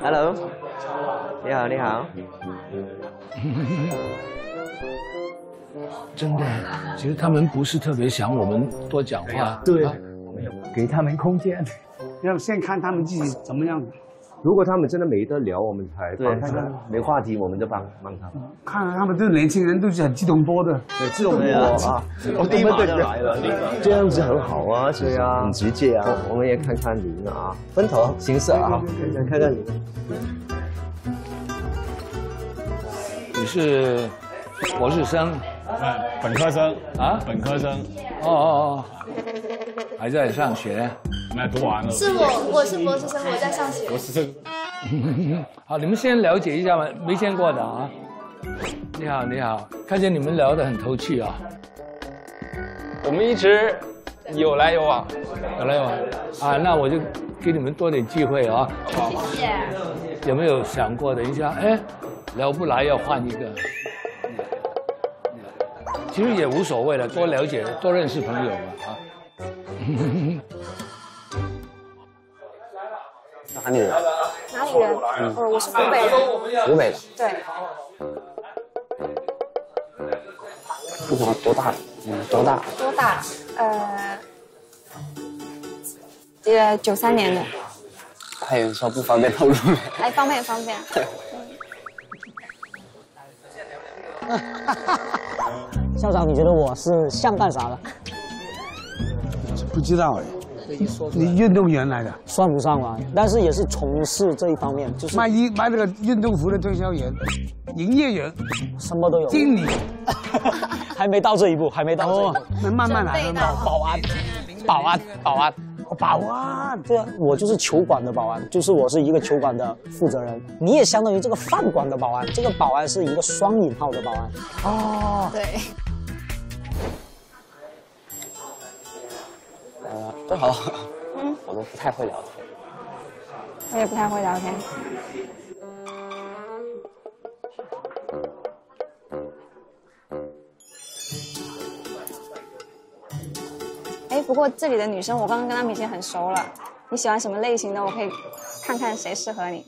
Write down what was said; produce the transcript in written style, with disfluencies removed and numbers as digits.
Hello， 你好，你好。真的，其实他们不是特别想我们多讲话，对，给他们空间，要先看他们自己怎么样。如果他们真的没得聊，我们才帮他们；没话题，我们就帮他们。看来他们这年轻人都是很自动波的，对，自动波啊，我立马就来了，这样子很好啊，对啊，很直接啊。我们也看看您啊，分头形式啊，看看您。你是博士生。 本科生啊，本科生，哦哦哦，还在上学，没读完了。是我是博士生，我在上学。博士生，好，你们先了解一下嘛，没见过的啊。你好，你好，看见你们聊得很投趣啊。我们一直有来有往，有来有往啊，那我就给你们多点机会啊。谢谢。有没有想过等一下，哎，聊不来要换一个？ 其实也无所谓了，多了解、多认识朋友嘛啊。哪里人？哪里人？哦，我是湖北的。湖北的。对。多大？多大？多大？93年的。还有说不方便透露。哎，方便方便。校长，你觉得我是像干啥的？不知道哎，你运动员来的算不上吧？但是也是从事这一方面，就是卖那个运动服的推销员、营业员，什么都有。经理，还没到这一步，还没到这一步，那慢慢来，慢慢来。保安，保安，保安，保安，对啊，我就是球馆的保安，就是我是一个球馆的负责人，你也相当于这个饭馆的保安，这个保安是一个双引号的保安。哦，对。 都好，嗯，我们不太会聊天，我也不太会聊天。哎，不过这里的女生，我刚刚跟她们已经很熟了。你喜欢什么类型的？我可以看看谁适合你。